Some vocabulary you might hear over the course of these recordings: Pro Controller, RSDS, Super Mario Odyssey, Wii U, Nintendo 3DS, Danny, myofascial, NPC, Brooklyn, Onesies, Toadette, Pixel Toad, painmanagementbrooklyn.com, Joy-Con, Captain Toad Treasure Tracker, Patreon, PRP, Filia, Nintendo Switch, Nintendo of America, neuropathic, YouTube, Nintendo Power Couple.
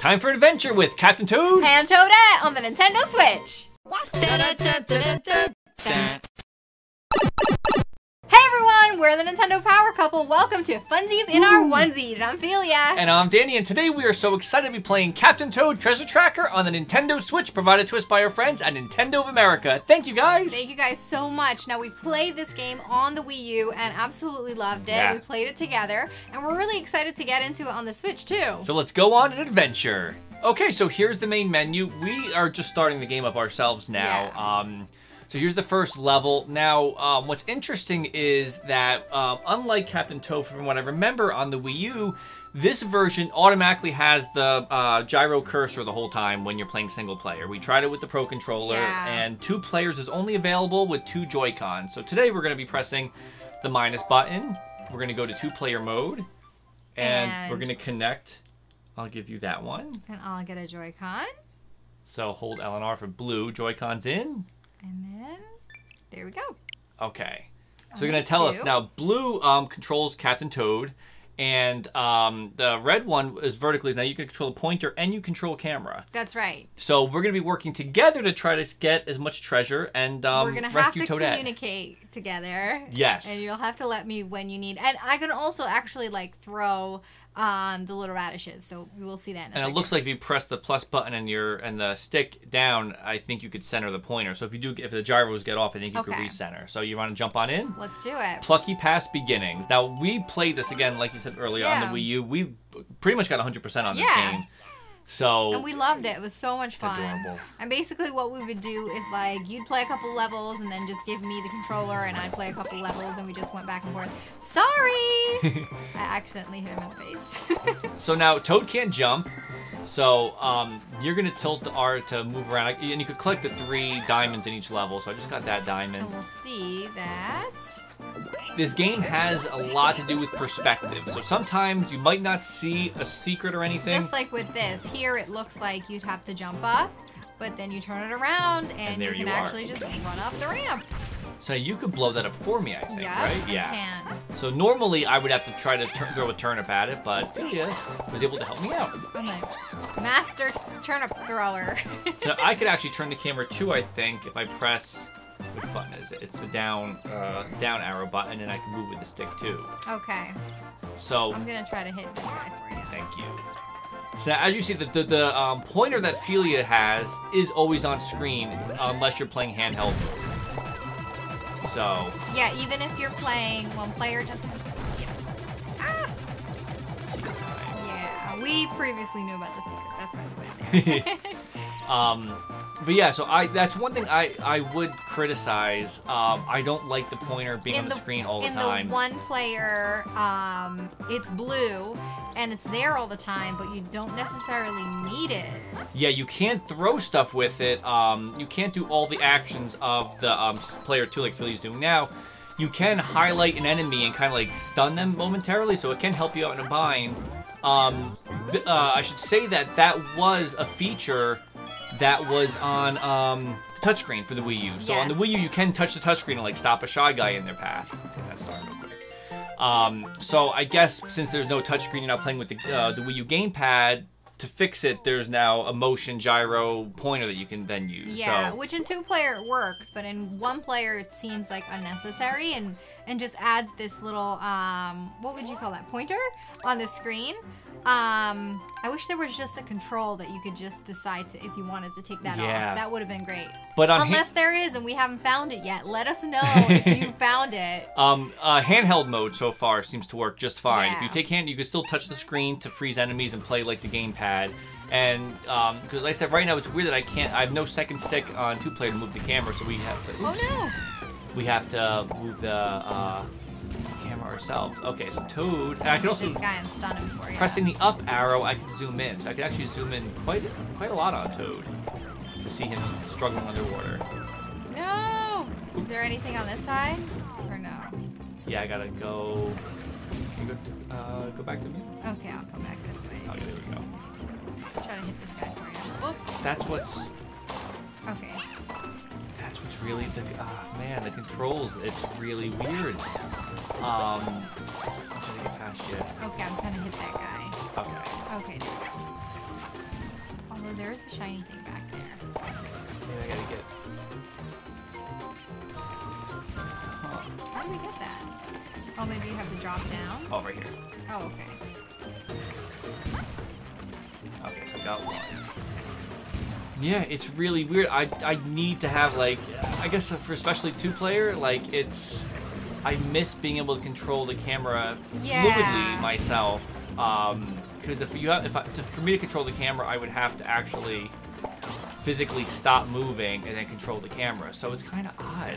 Time for an adventure with Captain Toad and Toadette on the Nintendo Switch. Hey everyone, we're the Nintendo Power Couple. Welcome to Funzies in Our Onesies. I'm Filia. And I'm Danny, and today we are so excited to be playing Captain Toad Treasure Tracker on the Nintendo Switch, provided to us by our friends at Nintendo of America. Thank you guys. Thank you guys so much. Now, we played this game on the Wii U and absolutely loved it. Yeah. We played it together, and we're really excited to get into it on the Switch too. So let's go on an adventure. Okay, so here's the main menu. We are just starting the game up ourselves now. Yeah. So here's the first level. Now, what's interesting is that unlike Captain Toad, from what I remember on the Wii U, this version automatically has the gyro cursor the whole time when you're playing single player. We tried it with the Pro Controller, and 2 players is only available with 2 Joy-Cons. So today we're gonna be pressing the minus button. We're gonna go to 2-player mode, and we're gonna connect. I'll give you that one. And I'll get a Joy-Con. So hold L and R for blue, Joy-Cons in. And then, there we go. Okay. So you're gonna tell us now, blue controls Captain Toad, and the red one is vertically. Now you can control the pointer and you control camera. That's right. So we're gonna be working together to try to get as much treasure and rescue Toadette. We're gonna have to communicate together. Yes. And you'll have to let me when you need. And I can also actually like throw the little radishes, so we will see that in a second. It looks like if you press the plus button and the stick down, I think you could center the pointer. So if you do, if the gyros get off, I think you could recenter. So you want to jump on in? Let's do it. Plucky Past Beginnings. Now, we played this again, like you said earlier, on the Wii U. We pretty much got 100% on this game. So, and we loved it. It was so much fun. Adorable. And basically what we would do is like, you'd play a couple levels and then just give me the controller and I'd play a couple levels and we just went back and forth. Sorry! I accidentally hit him in the face. So now Toad can't jump. So you're gonna tilt the R to move around. And you could collect the 3 diamonds in each level. So I just got that diamond. And we'll see that. This game has a lot to do with perspective, so sometimes you might not see a secret or anything. Just like with this, here it looks like you'd have to jump up, but then you turn it around and you can actually just run up the ramp. So you could blow that up for me, I think, right? Yeah, I can. So normally I would have to try to throw a turnip at it, but Filia was able to help me out. I'm a master turnip thrower. So I could actually turn the camera too, I think, if I press... Which button is it? It's the down arrow button, and I can move with the stick too. Okay. So I'm gonna try to hit this guy for you. Thank you. So as you see, the pointer that Filia has is always on screen unless you're playing handheld. So. Yeah, even if you're playing one player, just. Yeah, we previously knew about the sticker. That's why we put it there. But yeah, so that's one thing I would criticize. I don't like the pointer being on the screen all the time. In the one player, it's blue, and it's there all the time, but you don't necessarily need it. Yeah, you can't throw stuff with it. You can't do all the actions of the player 2 like Philly's doing now. You can highlight an enemy and kind of like stun them momentarily, so it can help you out in a bind. I should say that that was a feature that was on the touchscreen for the Wii U. So on the Wii U, you can touch the touchscreen and like stop a shy guy in their path. Take that star real quick. So I guess since there's no touchscreen, you're not playing with the Wii U gamepad. To fix it, there's now a motion gyro pointer that you can then use. Yeah, so. Which in 2-player it works, but in 1-player it seems like unnecessary and just adds this little what would you call that, pointer on the screen. I wish there was just a control that you could just decide to if you wanted to take that off. That would have been great. But unless there is and we haven't found it yet, let us know if you found it. Handheld mode so far seems to work just fine. If you take hand, you can still touch the screen to freeze enemies and play like the gamepad. And because like I said, right now it's weird that I can't. I have no second stick on 2-player to move the camera, so we have to. We have to move the camera ourselves. Okay, so Toad. And I can also pressing the up arrow, I can zoom in. So I can actually zoom in quite a lot on Toad to see him struggling underwater. No. Is there anything on this side or no? Yeah, I gotta go. Can you go back to me? Okay, I'll come back this way. Oh, yeah, there we go. Try to hit this guy for you. Whoop. That's what's... Okay. That's what's really... man, the controls, it's really weird. I'm trying to get past you. Okay, I'm trying to hit that guy. Okay. Okay, there is a shiny thing back there. I gotta get. Oh. How do we get that? Oh, maybe you have to drop down? Oh, right here. Oh, okay. Okay, so I got one. Yeah, it's really weird. I need to have, like, I guess for especially two-player, like, it's... I miss being able to control the camera fluidly myself. Because for me to control the camera, I would have to actually physically stop moving and then control the camera. So it's kind of odd.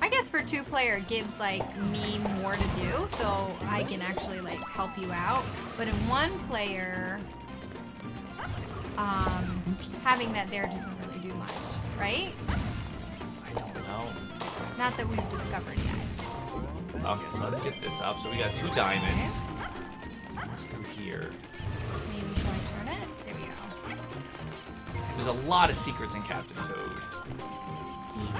I guess for two-player, it gives, like, me more to do, so I can actually, like, help you out. But in one-player, having that there doesn't really do much, right? I don't know. Not that we've discovered yet. Okay, so let's get this up. So we got two diamonds. Let's do here. Maybe should I turn it? There we go. There's a lot of secrets in Captain Toad.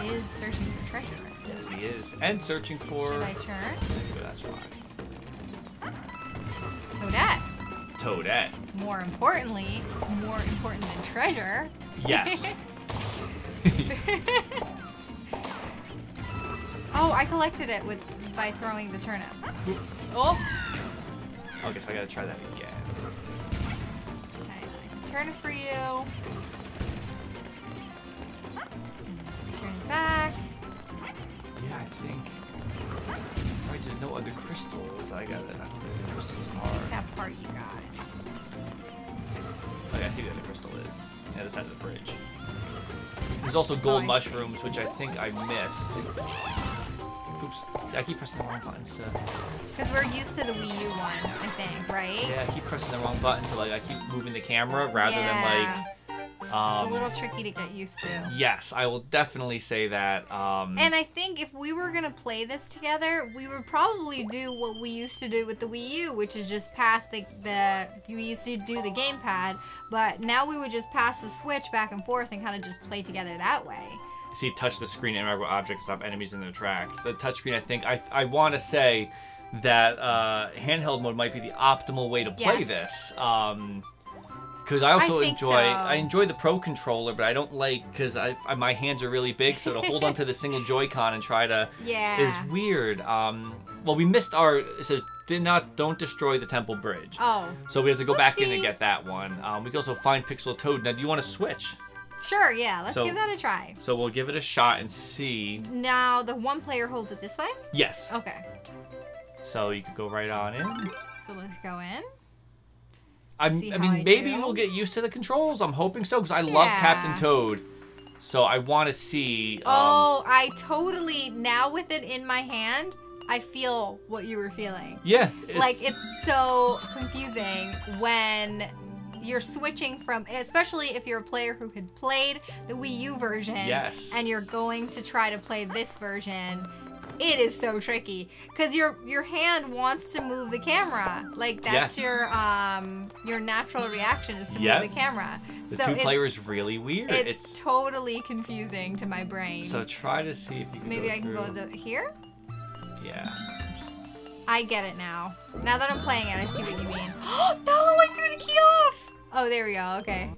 He is searching for treasure. Yes, he is. And searching for... Should I turn? Oh, that's fine. Toadette. Toadette. More importantly, more important than treasure. Yes. Oh, I collected it by throwing the turnip. Oh! Okay, so I gotta try that again. Okay, turn it for you. Turn it back. Yeah, I think. Right, there's no other crystals. I got it. I don't know where the crystals are. That part you got. Okay, I see where the crystal is. Yeah, this side of the bridge. There's also gold mushrooms, which I think I missed. Oops, I keep pressing the wrong button, so... Because we're used to the Wii U one, I think, right? Yeah, I keep pressing the wrong button to, like, I keep moving the camera rather than, like... It's a little tricky to get used to. Yes, I will definitely say that. And I think if we were going to play this together, we would probably do what we used to do with the Wii U, which is just pass we used to do the gamepad, but now we would just pass the Switch back and forth and kind of just play together that way. See, touch the screen, interactable objects, stop enemies in their tracks. The touchscreen, I think, I want to say that handheld mode might be the optimal way to play this. Because I also enjoy the Pro Controller, but I don't like, because my hands are really big, so to hold onto the single Joy-Con and try to is weird. Well, we missed our, it says, don't destroy the temple bridge. Oh. So we have to go back in and get that one. We can also find Pixel Toad. Now, do you want to switch? Sure, yeah. Let's give that a try. So we'll give it a shot and see. Now, the one player holds it this way? Yes. Okay. So you could go right on in. So let's go in. I mean, maybe we'll get used to the controls. I'm hoping so, because I love Captain Toad. So I want to see... Oh, I totally... Now with it in my hand, I feel what you were feeling. Yeah. Like, it's so confusing when... You're switching from, especially if you're a player who had played the Wii U version and you're going to try to play this version, it is so tricky because your hand wants to move the camera. Like that's your natural reaction is to move the camera. The two-player is really weird. It's totally confusing to my brain. So try to see if you can Maybe I can go here? Yeah. I get it now. Now that I'm playing it, I see what you mean. Oh, no, I threw the key off! Oh, there we go, okay.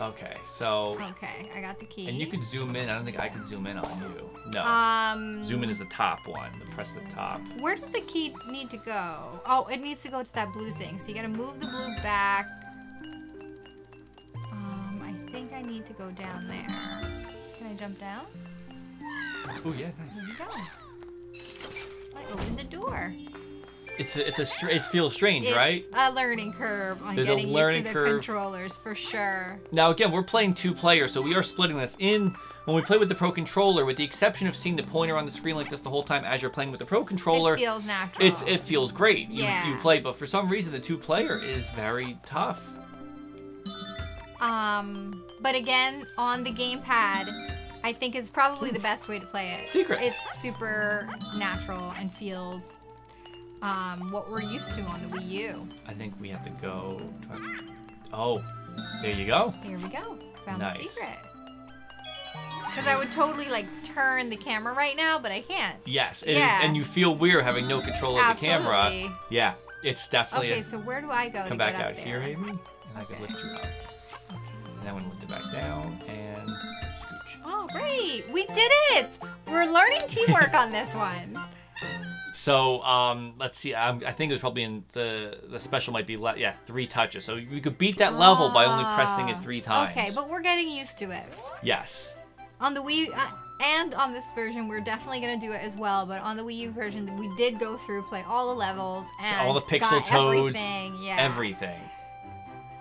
Okay, so... Okay, I got the key. And you can zoom in. I don't think I can zoom in on you. No. Zoom in is the top one. Press the top. Where does the key need to go? Oh, it needs to go to that blue thing. So you gotta move the blue back. I think I need to go down there. Can I jump down? Oh, yeah, nice. There you go. I opened the door. It feels strange, right? It's a learning curve on getting used to the controllers, for sure. Now, again, we're playing two-player, so we are splitting this in. When we play with the Pro Controller, with the exception of seeing the pointer on the screen like this the whole time as you're playing with the Pro Controller... It feels natural. It feels great. Yeah. You play, but for some reason, the two-player is very tough. But again, on the gamepad... I think it's probably the best way to play it. Secret. It's super natural and feels what we're used to on the Wii U. I think we have to go. Oh, there you go. There we go. Found the secret. Because I would totally like turn the camera right now, but I can't. Yes, and you feel weird having no control of the camera. Yeah, it's definitely... Okay, so where do I go to get out here, Amy, and I can lift you up. Okay. And then we lift it back down, and scooch. Oh, great! We did it! We're learning teamwork on this one. So, let's see, I think it was probably in the special might be, yeah, 3 touches. So you could beat that level by only pressing it 3 times. Okay, but we're getting used to it. Yes. On the Wii, and on this version, we're definitely going to do it as well, but on the Wii U version, we did go through, play all the levels, and all the Pixel Toads, everything. Yeah. Everything.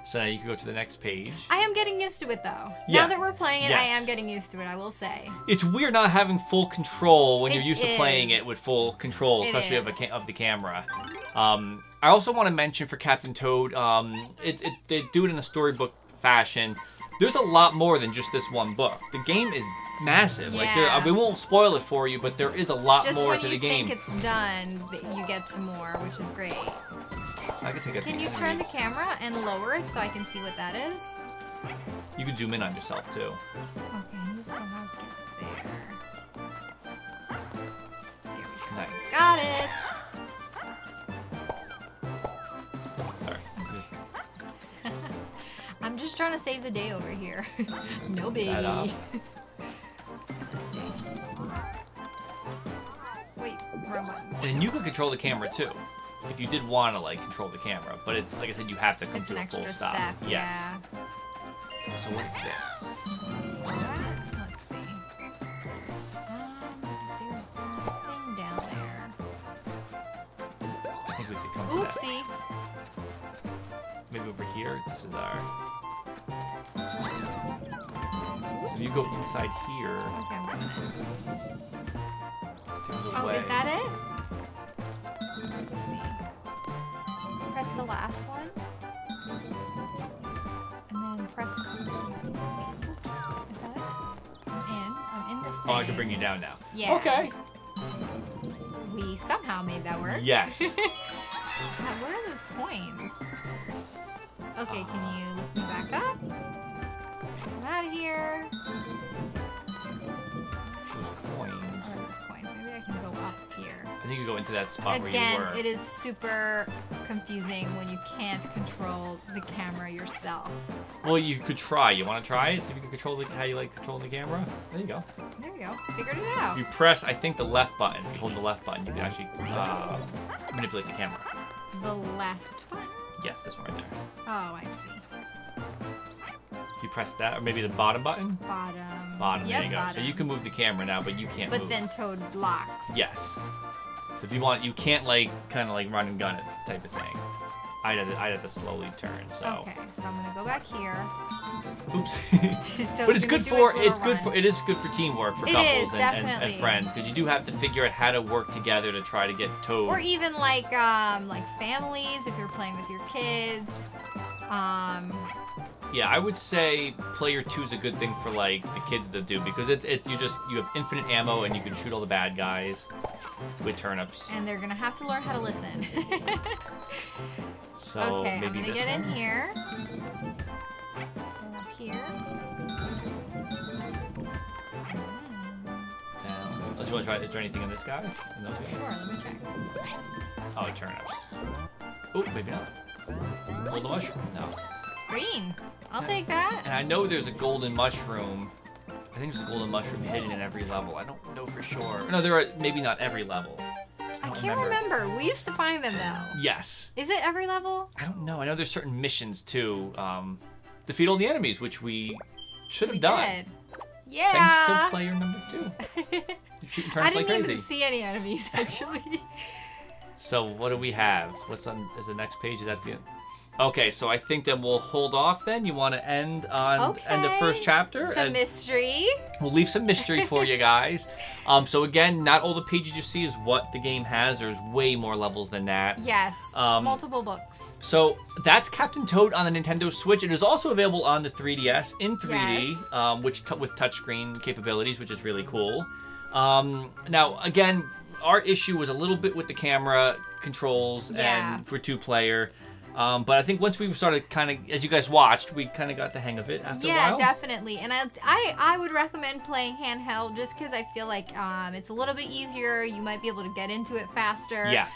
So now you can go to the next page. I am getting used to it, though. Yeah. Now that we're playing it, yes. I am getting used to it, I will say. It's weird not having full control when you're used to playing it with full control, especially of the camera. I also want to mention for Captain Toad, they do it in a storybook fashion. There's a lot more than just this one book. The game is massive. Yeah. Like we won't spoil it for you, but there is a lot more to the game. Just when you think it's done, you get some more, which is great. I can take a Can you turn the camera and lower it so I can see what that is? You can zoom in on yourself too. Okay, I need to somehow get there. There we go. Nice. Got it! Sorry. I'm just trying to save the day over here. No baby. Wait, wrong button. And you can control the camera too. If you did want to, like, control the camera. But it's, like I said, you have to come to a full stop. Yes. Yeah. So what's this? Let's see. There's that thing down there. I think we have to come to that. Oopsie. Maybe over here. This is our... So if you go inside here... Okay, I'm running it. Oh, is that it? Let's see. Press the last one. And then press the... Is that it? I'm in this thing. Oh, I can bring you down now. Yeah. Okay. We somehow made that work. Yes. God, where are those coins? Okay, can you lift me back up? Get out of here. Coins. Where are those coins? Maybe I can go up here. I think you go into that spot where you were. It is super confusing when you can't control the camera yourself. Well, you could try. You want to try it? See if you can control how you like controlling the camera? There you go. There you go. Figured it out. You press, I think, the left button. If you hold the left button, you can actually manipulate the camera. The left button? Yes, this one right there. Oh, I see. You press that, or maybe the bottom button? Bottom. Bottom, yep, there you go. Bottom. So you can move the camera now, but you can't move it. But then Toad blocks. Yes. If you want, you can't like kind of like run and gun it type of thing. I'd have to slowly turn. So okay, so I'm gonna go back here. Oops. But it is good for teamwork for couples and friends because you do have to figure out how to work together to try to get Toad. Or even like families if you're playing with your kids. Yeah, I would say player 2 is a good thing for like the kids to do because you have infinite ammo and you can shoot all the bad guys with turnips. And they're gonna have to learn how to listen. So okay, maybe I'm gonna get in here. Up here. Down. Let's try. Is there anything in this guy? In those guys? Sure. Let me check. Oh, turnips. Oh, maybe not. Gold mushroom? No. Green. I'll take that. And I know there's a golden mushroom. I think there's a golden mushroom hidden in every level. I don't know for sure. No, there are maybe not every level. I can't remember. We used to find them though. Yes. Is it every level? I don't know. I know there's certain missions too. Defeat all the enemies, which we should have done. Did. Yeah. Thanks to player number 2. Shoot and turn and play crazy. I didn't even see any enemies actually. So what do we have? What's on? Is the next page? Is that the end? Okay, so I think then we'll hold off then. You want to end on end the first chapter? Some mystery. We'll leave some mystery for you guys. So again, not all the pages you see is what the game has. There's way more levels than that. Yes, multiple books. So that's Captain Toad on the Nintendo Switch. It is also available on the 3DS in 3D, yes. With touchscreen capabilities, which is really cool. Now, again, our issue was a little bit with the camera controls and for 2-player. But I think once we started kind of, as you guys watched, we kind of got the hang of it after a while. Yeah, definitely. And I would recommend playing handheld just because I feel like it's a little bit easier. You might be able to get into it faster. Yeah.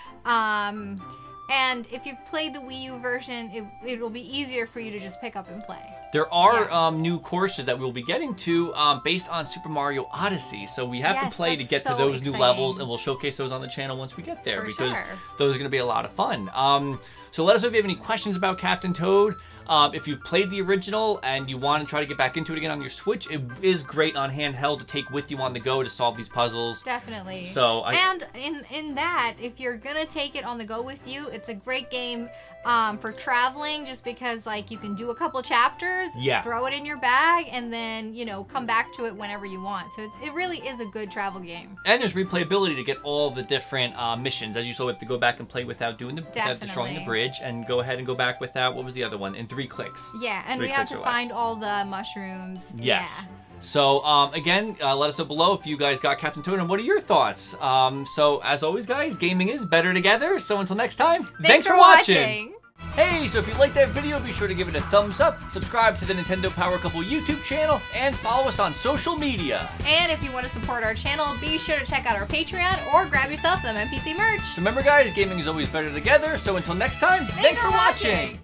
And if you've played the Wii U version, it'll be easier for you to just pick up and play. There are new courses that we'll be getting to based on Super Mario Odyssey. So we have to play to get to those new levels, and we'll showcase those on the channel once we get there because those are going to be a lot of fun. So let us know if you have any questions about Captain Toad. If you played the original and you want to try to get back into it again on your Switch, it is great on handheld to take with you on the go to solve these puzzles. Definitely. So And in that, if you're going to take it on the go with you, it's a great game for traveling just because, like, you can do a couple chapters, throw it in your bag, and then, you know, come back to it whenever you want. So it really is a good travel game. And there's replayability to get all the different missions. As you saw, we have to go back and play without doing the, without destroying the bridge, and go ahead and go back without, what was the other one? In 3 clicks. Yeah, and we have to find all the mushrooms. Yes. Yeah. So, again, let us know below if you guys got Captain Toad and what are your thoughts? So, as always, guys, gaming is better together. So, until next time, thanks for watching. Hey, so if you liked that video, be sure to give it a thumbs up, subscribe to the Nintendo Power Couple YouTube channel, and follow us on social media. And if you want to support our channel, be sure to check out our Patreon or grab yourself some NPC merch. So remember, guys, gaming is always better together. So, until next time, thanks for watching.